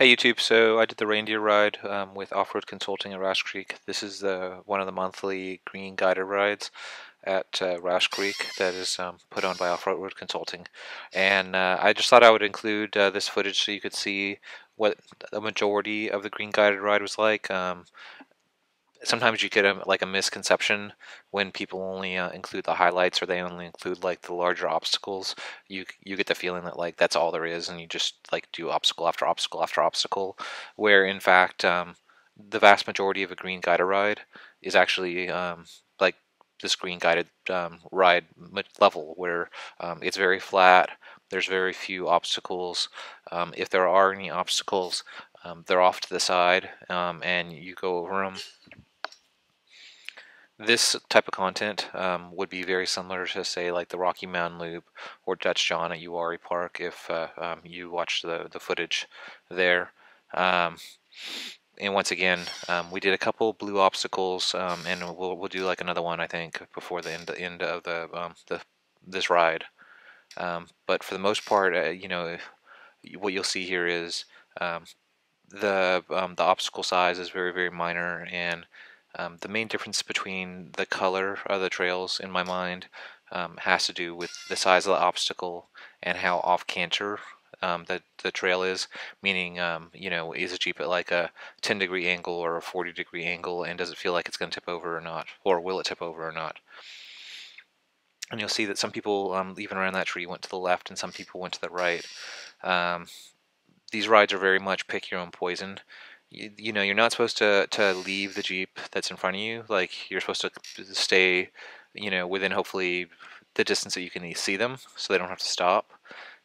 Hey YouTube, so I did the reindeer ride with Offroad Consulting at Rausch Creek. This is one of the monthly green guided rides at Rausch Creek that is put on by Offroad Consulting. And I just thought I would include this footage so you could see what the majority of the green guided ride was like. Sometimes you get a misconception when people only include the highlights, or they only include like the larger obstacles. You get the feeling that like that's all there is, and you just like do obstacle after obstacle after obstacle, where in fact the vast majority of a green guided ride is actually like this green guided ride level, where it's very flat. There's very few obstacles. If there are any obstacles, they're off to the side, and you go over them. This type of content would be very similar to, say, like the Rocky Mountain Loop or Dutch John at Uwharrie Park, if you watch the footage there. And once again, we did a couple blue obstacles, and we'll do like another one, I think, before the end of this ride. But for the most part, you know, what you'll see here is the obstacle size is very, very minor, and the main difference between the color of the trails, in my mind, has to do with the size of the obstacle and how off canter the trail is. Meaning, you know, is the Jeep at like a 10-degree angle or a 40-degree angle, and does it feel like it's going to tip over or not, or will it tip over or not? And you'll see that some people, even around that tree, went to the left, and some people went to the right. These rides are very much pick your own poison. You know, you're not supposed to leave the Jeep that's in front of you. Like, you're supposed to stay, you know, within hopefully the distance that you can see them, so they don't have to stop.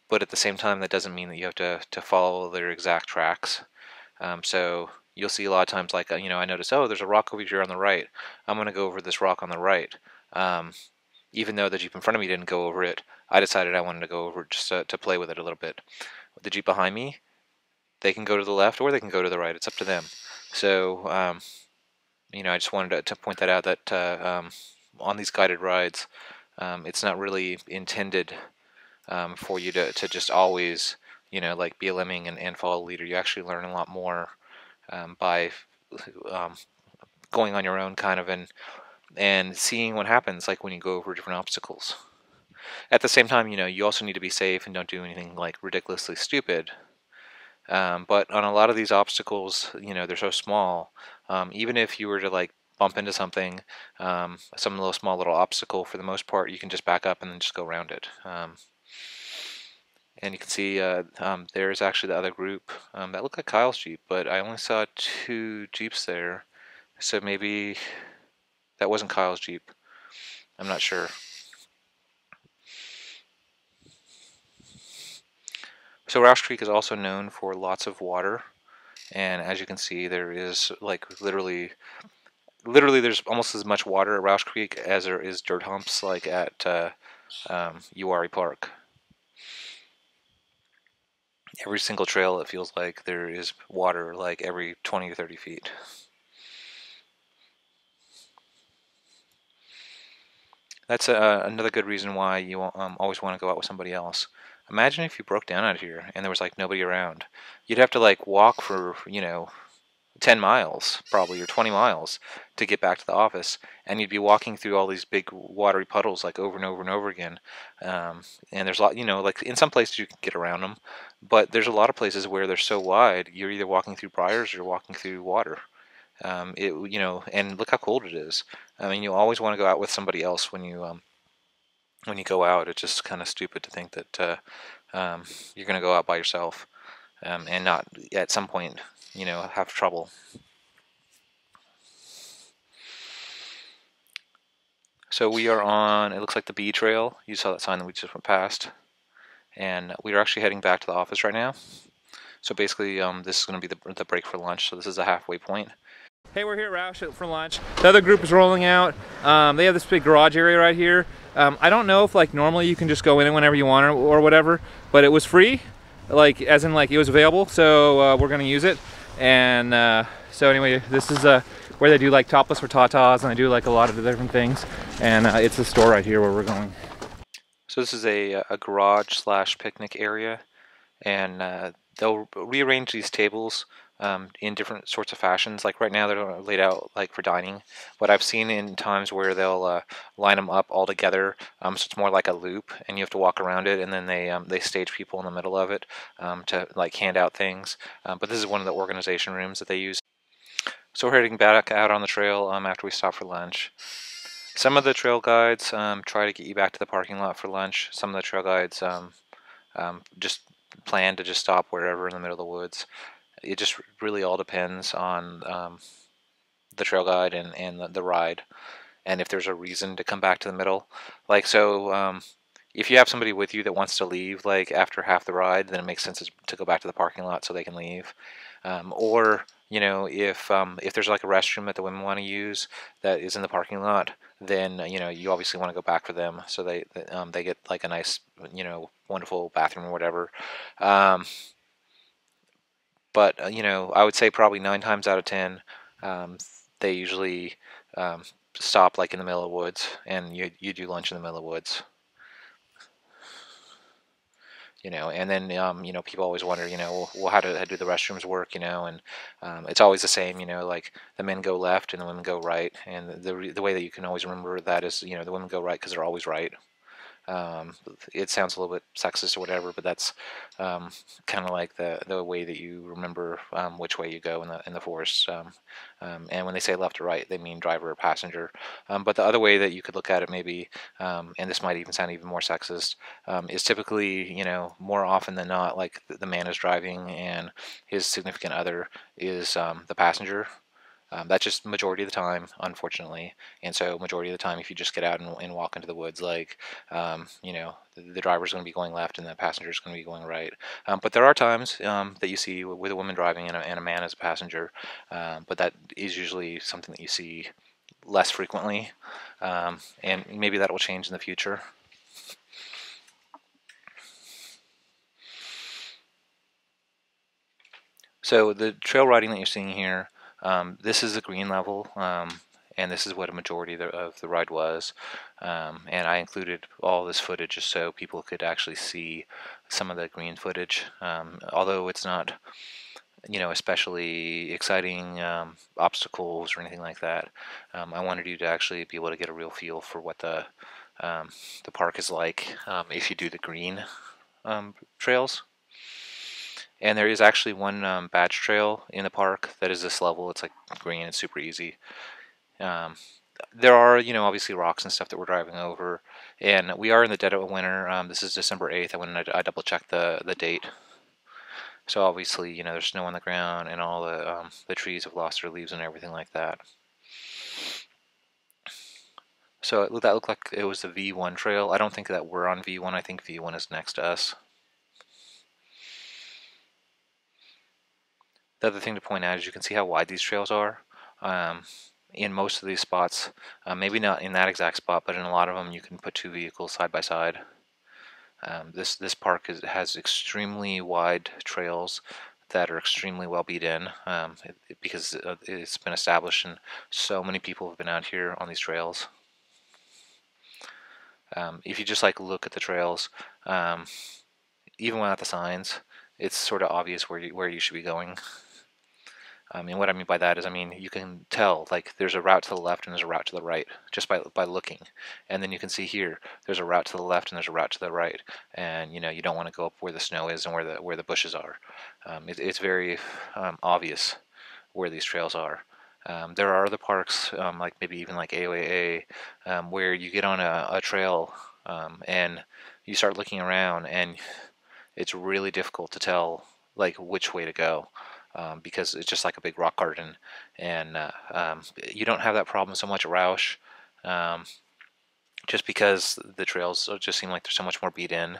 But at the same time, that doesn't mean that you have to follow their exact tracks. So you'll see a lot of times, like, you know, I notice, oh, there's a rock over here on the right. I'm going to go over this rock on the right. Even though the Jeep in front of me didn't go over it, I decided I wanted to go over it just to play with it a little bit. The Jeep behind me, they can go to the left or they can go to the right. It's up to them. So, you know, I just wanted to point that out, that on these guided rides, it's not really intended for you to just always, you know, like be a lemming and follow a leader. You actually learn a lot more by going on your own, kind of, and seeing what happens, like when you go over different obstacles. At the same time, you know, you also need to be safe and don't do anything like ridiculously stupid. But on a lot of these obstacles, you know, they're so small. Even if you were to like bump into something, some little small little obstacle, for the most part, you can just back up and then just go around it. And you can see there's actually the other group that looked like Kyle's Jeep, but I only saw two Jeeps there, so maybe that wasn't Kyle's Jeep. I'm not sure. So Rausch Creek is also known for lots of water, and as you can see, there is like literally there's almost as much water at Rausch Creek as there is dirt humps, like at Uwharrie Park. Every single trail, it feels like there is water, like every 20 or 30 feet. That's another good reason why you always want to go out with somebody else. Imagine if you broke down out here and there was like nobody around. You'd have to like walk for, you know, 10 miles probably, or 20 miles to get back to the office, and you'd be walking through all these big watery puddles like over and over and over again. And there's a lot, you know, like in some places you can get around them, but there's a lot of places where they're so wide you're either walking through briars or you're walking through water. You know, and look how cold it is. I mean, you always want to go out with somebody else when you go out. It's just kind of stupid to think that you're going to go out by yourself and not at some point, you know, have trouble. So we are on, it looks like the B trail. You saw that sign that we just went past, and we are actually heading back to the office right now. So basically, this is going to be the break for lunch. So this is the halfway point. Hey, we're here at Rausch for lunch. The other group is rolling out. They have this big garage area right here. I don't know if like normally you can just go in whenever you want or whatever, but it was free, like as in like it was available. So we're going to use it. And so anyway, this is where they do like topless for tatas, and they do like a lot of different things. And it's the store right here where we're going. So this is a garage/picnic area. And they'll rearrange these tables in different sorts of fashions. Like right now they're laid out like for dining, but I've seen in times where they'll line them up all together, so it's more like a loop and you have to walk around it, and then they stage people in the middle of it to like hand out things. But this is one of the organization rooms that they use. So we're heading back out on the trail after we stop for lunch. Some of the trail guides try to get you back to the parking lot for lunch. Some of the trail guides just plan to just stop wherever in the middle of the woods. It just really all depends on the trail guide and the ride, and if there's a reason to come back to the middle. Like, so if you have somebody with you that wants to leave like after half the ride, then it makes sense to go back to the parking lot so they can leave. Or, you know, if there's like a restroom that the women want to use that is in the parking lot, then, you know, you obviously want to go back for them so they get like a nice, you know, wonderful bathroom or whatever. But, you know, I would say probably 9 times out of 10, they usually stop like in the middle of the woods, and you do lunch in the middle of the woods. You know, and then, you know, people always wonder, you know, well, how do the restrooms work, you know, and it's always the same, you know, like the men go left and the women go right. And the way that you can always remember that is, you know, the women go right because they're always right. It sounds a little bit sexist or whatever, but that's kind of like the way that you remember which way you go in the forest. And when they say left or right, they mean driver or passenger. But the other way that you could look at it maybe, and this might even sound even more sexist, is typically, you know, more often than not, like the man is driving and his significant other is the passenger. That's just majority of the time, unfortunately. And so majority of the time, if you just get out and walk into the woods, like, you know, the driver's going to be going left and the passenger's going to be going right. But there are times that you see with a woman driving and a man as a passenger. But that is usually something that you see less frequently. And maybe that will change in the future. So the trail riding that you're seeing here, this is the green level, and this is what a majority of the ride was, and I included all this footage just so people could actually see some of the green footage, although it's not, you know, especially exciting obstacles or anything like that. I wanted you to actually be able to get a real feel for what the park is like if you do the green trails. And there is actually one badge trail in the park that is this level. It's like green, it's super easy. There are, you know, obviously rocks and stuff that we're driving over. And we are in the dead of winter. This is December 8th. I went and I double checked the date. So obviously, you know, there's snow on the ground and all the trees have lost their leaves and everything like that. So that looked like it was the V1 trail. I don't think that we're on V1. I think V1 is next to us. The other thing to point out is you can see how wide these trails are. In most of these spots, maybe not in that exact spot, but in a lot of them you can put two vehicles side by side. This park has extremely wide trails that are extremely well beat in because it's been established and so many people have been out here on these trails. If you just like look at the trails, even without the signs, it's sort of obvious where you should be going. And what I mean by that is, I mean, you can tell, like, there's a route to the left and there's a route to the right, just by looking. And then you can see here, there's a route to the left and there's a route to the right. And, you know, you don't want to go up where the snow is and where the bushes are. It's very obvious where these trails are. There are other parks, like maybe even like AOAA, where you get on a trail and you start looking around and it's really difficult to tell like which way to go because it's just like a big rock garden, and you don't have that problem so much at Rausch, just because the trails just seem like they're so much more beat in.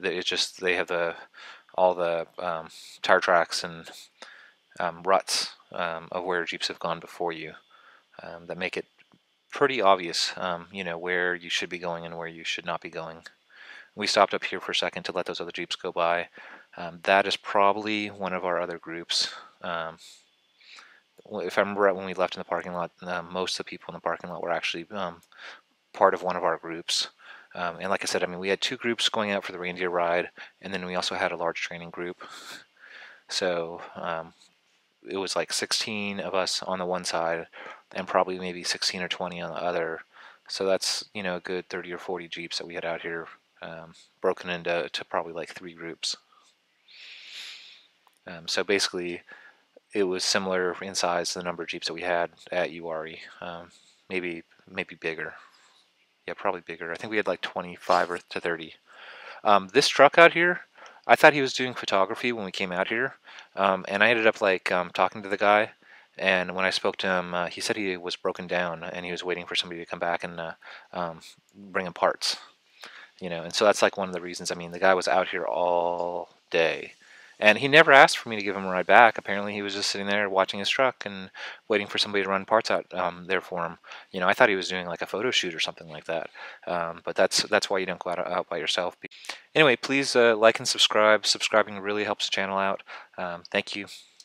It's just they have all the tire tracks and ruts of where Jeeps have gone before you that make it pretty obvious, you know, where you should be going and where you should not be going. We stopped up here for a second to let those other Jeeps go by. That is probably one of our other groups. If I remember right when we left in the parking lot, most of the people in the parking lot were actually part of one of our groups. And like I said, I mean, we had two groups going out for the reindeer ride, and then we also had a large training group. So it was like 16 of us on the one side and probably maybe 16 or 20 on the other. So that's, you know, a good 30 or 40 Jeeps that we had out here, broken into probably like 3 groups. So basically, it was similar in size to the number of Jeeps that we had at URE, maybe bigger. Yeah, probably bigger. I think we had like 25 or to 30. This truck out here, I thought he was doing photography when we came out here, and I ended up like talking to the guy. And when I spoke to him, he said he was broken down and he was waiting for somebody to come back and bring him parts. You know, and so that's like one of the reasons. I mean, the guy was out here all day, and he never asked for me to give him a ride back. Apparently, he was just sitting there watching his truck and waiting for somebody to run parts out there for him. You know, I thought he was doing like a photo shoot or something like that. But that's why you don't go out by yourself. Anyway, please like and subscribe. Subscribing really helps the channel out. Thank you.